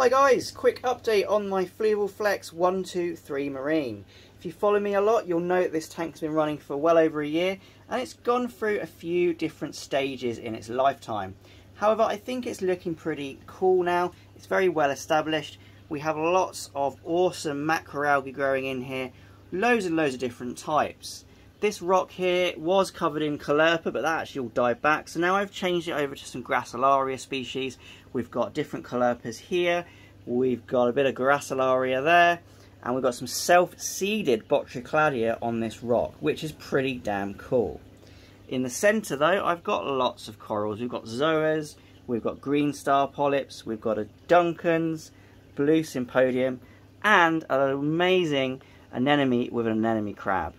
Hi guys, quick update on my Fluval Flex 123 Marine. If you follow me a lot, you'll know that this tank's been running for well over a year and it's gone through a few different stages in its lifetime. However, I think it's looking pretty cool now. It's very well established. We have lots of awesome macroalgae growing in here, loads and loads of different types. This rock here was covered in Caulerpa, but that actually all died back. So now I've changed it over to some Gracilaria species. We've got different Caulerpas here. We've got a bit of Gracilaria there. And we've got some self-seeded Botrycladia on this rock, which is pretty damn cool. In the centre though, I've got lots of corals. We've got Zoas, we've got Green Star Polyps, we've got a Duncan's, Blue Sympodium, and an amazing anemone with an anemone crab.